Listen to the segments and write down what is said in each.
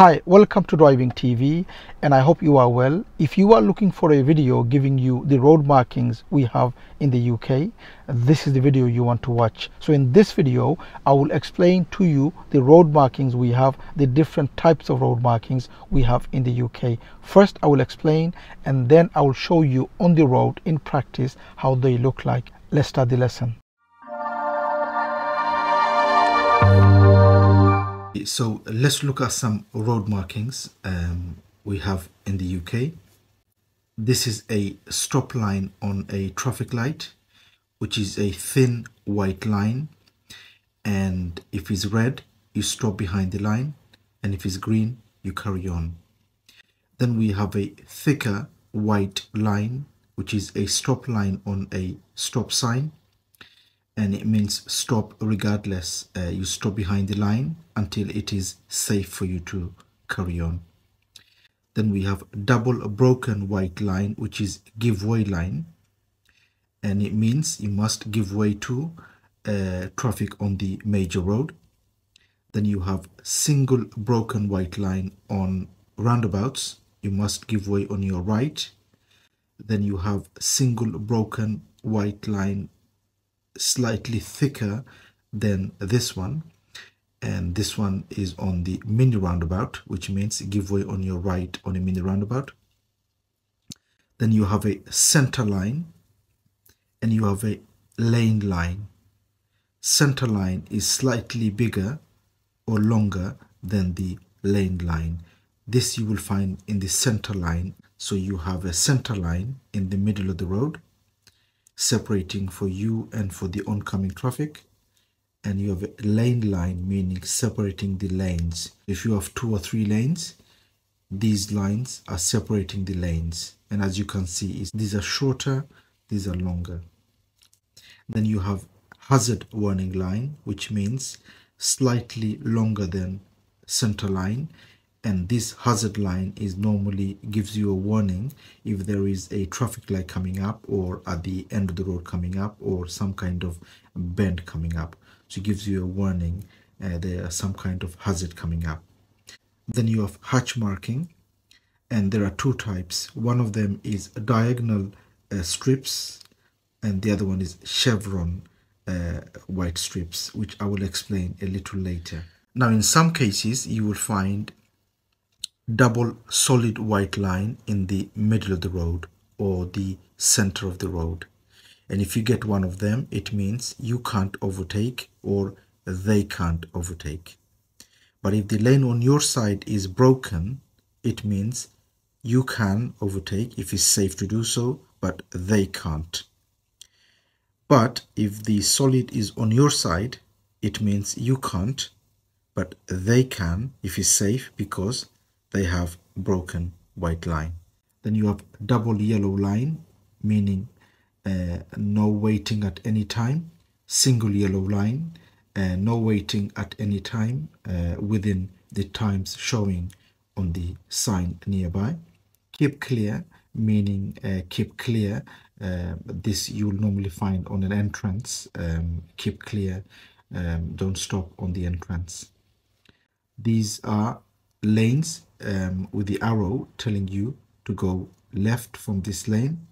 Hi, welcome to Driving TV, and I hope you are well. If you are looking for a video giving you the road markings we have in the UK, this is the video you want to watch. So in this video, I will explain to you the road markings we have, the different types of road markings we have in the UK. First, I will explain, and then I will show you on the road in practice how they look like. Let's start the lesson. So let's look at some road markings we have in the UK. This is a stop line on a traffic light, which is a thin white line, and if it's red you stop behind the line, and if it's green you carry on. Then we have a thicker white line, which is a stop line on a stop sign, and it means stop regardless. You stop behind the line until it is safe for you to carry on. Then we have double broken white line, which is give way line, and it means you must give way to traffic on the major road. Then you have single broken white line on roundabouts, you must give way on your right. Then you have single broken white line slightly thicker than this one, and this one is on the mini roundabout, which means give way on your right on a mini roundabout. Then you have a center line and you have a lane line. Center line is slightly bigger or longer than the lane line. This you will find in the center line. So you have a center line in the middle of the road, separating for you and for the oncoming traffic, and you have a lane line, meaning separating the lanes. If you have two or three lanes, these lines are separating the lanes, and as you can see, these are shorter, these are longer. Then you have hazard warning line, which means slightly longer than center line, and this hazard line is normally gives you a warning if there is a traffic light coming up, or at the end of the road coming up, or some kind of bend coming up. So it gives you a warning there are some kind of hazard coming up. Then you have hatch marking, and there are two types. One of them is diagonal strips, and the other one is chevron white strips, which I will explain a little later. Now in some cases you will find double solid white line in the middle of the road or the center of the road, and if you get one of them, it means you can't overtake or they can't overtake. But if the lane on your side is broken, it means you can overtake if it's safe to do so, but they can't. But if the solid is on your side, it means you can't, but they can if it's safe, because they have broken white line. Then you have double yellow line, meaning no waiting at any time. Single yellow line, no waiting at any time within the times showing on the sign nearby. Keep clear, meaning keep clear. This you will normally find on an entrance. Keep clear, don't stop on the entrance. These are lanes with the arrow telling you to go left from this lane,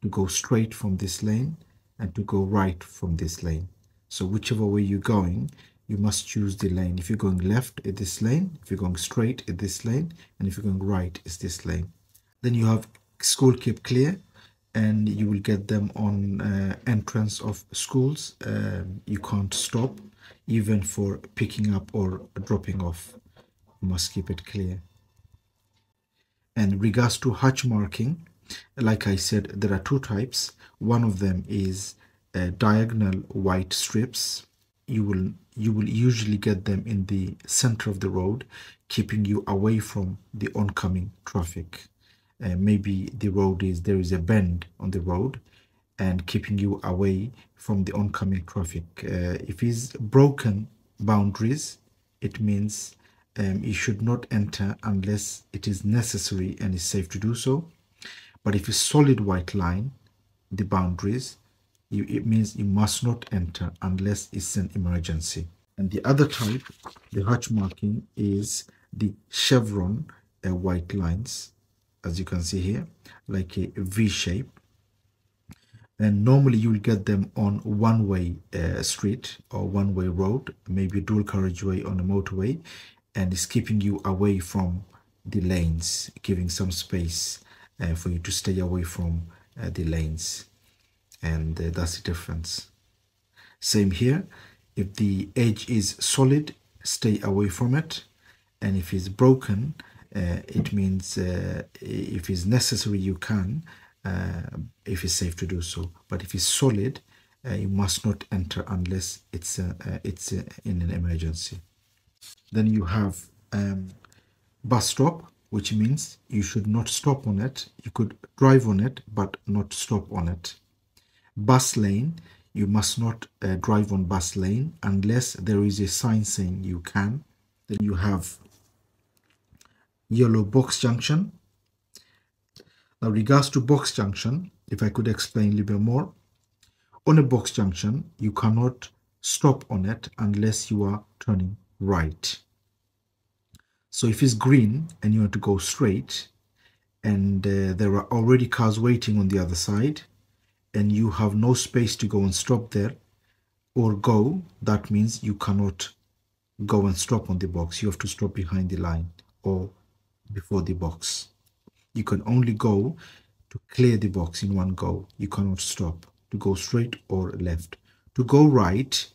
to go straight from this lane, and to go right from this lane. So whichever way you're going, you must choose the lane. If you're going left, it's this lane. If you're going straight, it's this lane. And if you're going right, it's this lane. Then you have school keep clear, and you will get them on entrance of schools. You can't stop even for picking up or dropping off. Must keep it clear. And regards to hatch marking, like I said, there are two types. One of them is diagonal white strips. You will usually get them in the center of the road, keeping you away from the oncoming traffic. Maybe there is a bend on the road, and keeping you away from the oncoming traffic. If it's broken boundaries, it means you should not enter unless it is necessary and is safe to do so. But if it's solid white line, the boundaries, it means you must not enter unless it's an emergency. And the other type, the hatch marking, is the chevron white lines, as you can see here, like a V shape. And normally you will get them on one-way street or one-way road, maybe dual carriageway on a motorway, and it's keeping you away from the lanes, giving some space for you to stay away from the lanes. And that's the difference. Same here, if the edge is solid, stay away from it, and if it's broken, it means if it's necessary, you can, if it's safe to do so. But if it's solid, you must not enter unless it's in an emergency. Then you have bus stop, which means you should not stop on it. You could drive on it, but not stop on it. Bus lane, you must not drive on bus lane unless there is a sign saying you can. Then you have yellow box junction. Now, regards to box junction, if I could explain a little bit more. On a box junction, you cannot stop on it unless you are turning right. So if it's green and you want to go straight, and there are already cars waiting on the other side, and you have no space to go and stop there or go, that means you cannot go and stop on the box. You have to stop behind the line or before the box. You can only go to clear the box in one go. You cannot stop to go straight or left. To go right,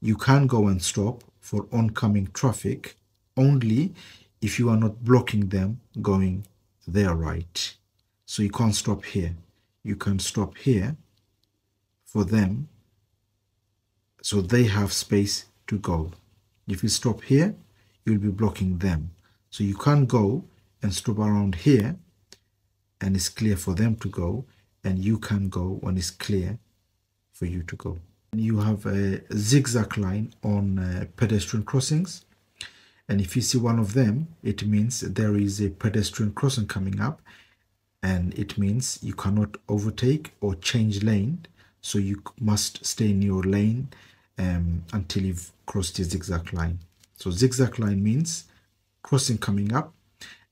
you can go and stop for oncoming traffic only if you are not blocking them going their right. So you can't stop here. You can stop here for them, so they have space to go. If you stop here, you'll be blocking them. So you can't go and stop around here and it's clear for them to go, and you can go when it's clear for you to go. And you have a zigzag line on pedestrian crossings, and if you see one of them, it means there is a pedestrian crossing coming up, and it means you cannot overtake or change lane, so you must stay in your lane until you've crossed the zigzag line. So zigzag line means crossing coming up,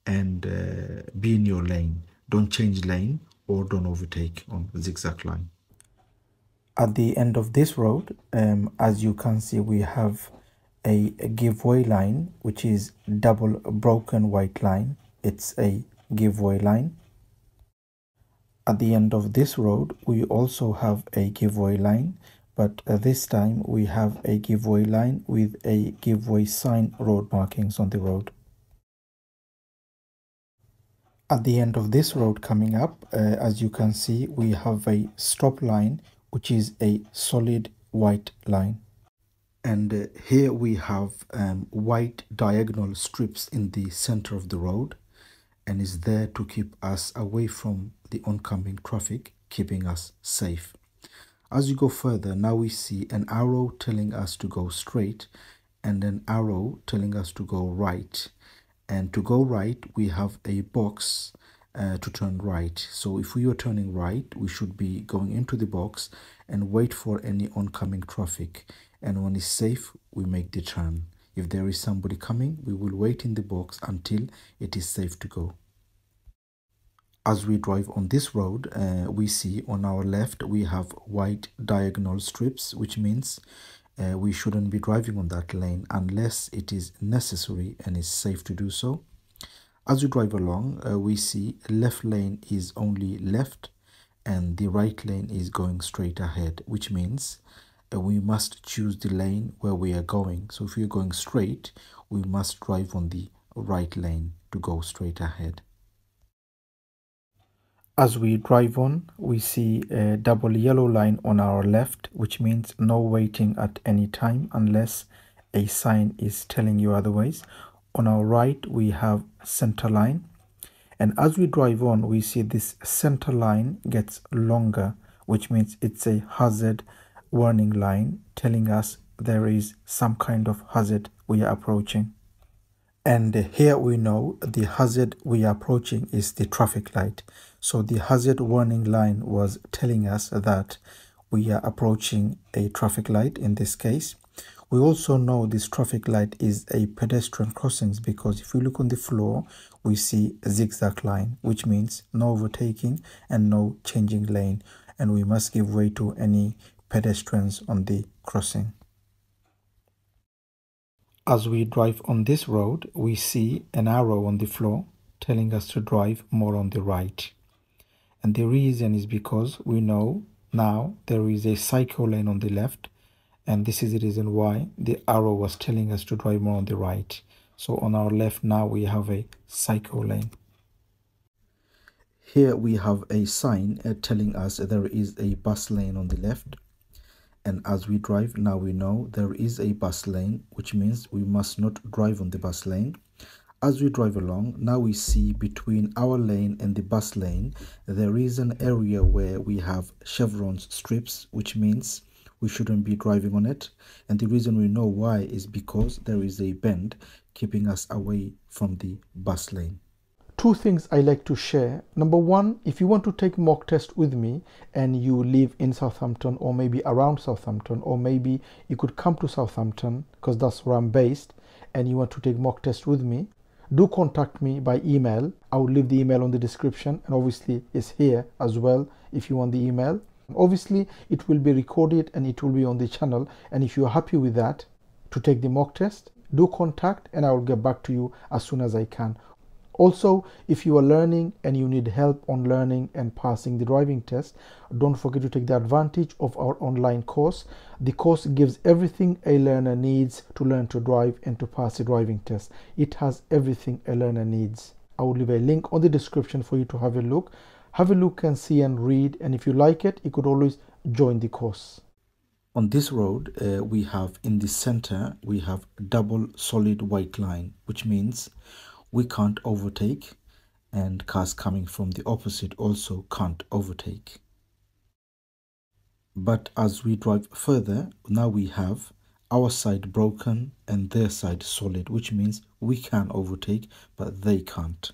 and be in your lane. Don't change lane or don't overtake on the zigzag line. At the end of this road, as you can see, we have a giveaway line, which is double broken white line. It's a giveaway line. At the end of this road, we also have a giveaway line, but this time we have a giveaway line with a giveaway sign road markings on the road. At the end of this road coming up, as you can see, we have a stop line, which is a solid white line. And here we have white diagonal strips in the center of the road, and is there to keep us away from the oncoming traffic, keeping us safe. As you go further, now we see an arrow telling us to go straight and an arrow telling us to go right. And to go right, we have a box to turn right. So if we are turning right, we should be going into the box and wait for any oncoming traffic. And when it's safe, we make the turn. If there is somebody coming, we will wait in the box until it is safe to go. As we drive on this road, we see on our left we have white diagonal strips, which means we shouldn't be driving on that lane unless it is necessary and is safe to do so. As we drive along, we see left lane is only left and the right lane is going straight ahead, which means we must choose the lane where we are going. So if we are going straight, we must drive on the right lane to go straight ahead. As we drive on, we see a double yellow line on our left, which means no waiting at any time unless a sign is telling you otherwise. On our right, we have center line. And as we drive on, we see this center line gets longer, which means it's a hazard warning line telling us there is some kind of hazard we are approaching. And here we know the hazard we are approaching is the traffic light. So the hazard warning line was telling us that we are approaching a traffic light in this case, We also know this traffic light is a pedestrian crossing because if we look on the floor, we see a zigzag line, which means no overtaking and no changing lane, and we must give way to any pedestrians on the crossing. As we drive on this road, we see an arrow on the floor telling us to drive more on the right. And the reason is because we know now there is a cycle lane on the left, and this is the reason why the arrow was telling us to drive more on the right. So on our left now we have a cycle lane. Here we have a sign telling us there is a bus lane on the left. And as we drive now we know there is a bus lane, which means we must not drive on the bus lane. As we drive along, now we see between our lane and the bus lane, there is an area where we have chevron strips, which means we shouldn't be driving on it. And the reason we know why is because there is a bend keeping us away from the bus lane. Two things I like to share. Number one, if you want to take mock test with me and you live in Southampton or maybe around Southampton, or maybe you could come to Southampton because that's where I'm based, and you want to take mock test with me, do contact me by email. I will leave the email on the description, and obviously it's here as well if you want the email. Obviously it will be recorded and it will be on the channel, and if you are happy with that to take the mock test, do contact and I will get back to you as soon as I can. Also, if you are learning and you need help on learning and passing the driving test, don't forget to take the advantage of our online course. The course gives everything a learner needs to learn to drive and to pass the driving test. It has everything a learner needs. I will leave a link on the description for you to have a look. Have a look and see and read, and if you like it, you could always join the course. On this road, we have in the center, we have double solid white line, which means we can't overtake, and cars coming from the opposite also can't overtake. But as we drive further, now we have our side broken and their side solid, which means we can overtake but they can't.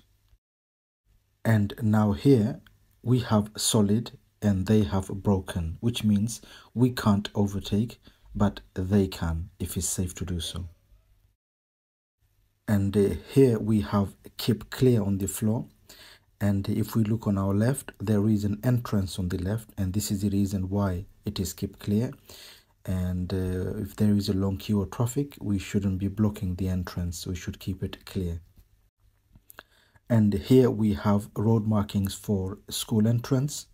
And now here we have solid and they have broken, which means we can't overtake but they can if it's safe to do so. And here we have keep clear on the floor, and if we look on our left, there is an entrance on the left, and this is the reason why it is keep clear. And if there is a long queue or traffic, we shouldn't be blocking the entrance, we should keep it clear. And here we have road markings for school entrance.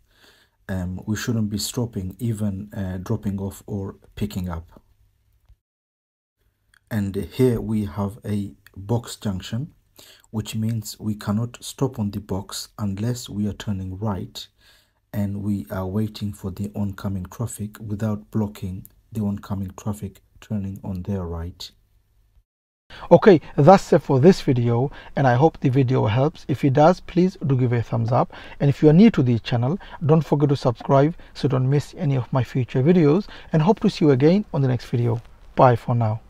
We shouldn't be stopping, even dropping off or picking up. And here we have a box junction, which means we cannot stop on the box unless we are turning right and we are waiting for the oncoming traffic without blocking the oncoming traffic turning on their right. Okay, that's it for this video, and I hope the video helps. If it does, please do give a thumbs up, and if you are new to the channel, don't forget to subscribe so you don't miss any of my future videos, and hope to see you again on the next video. Bye for now.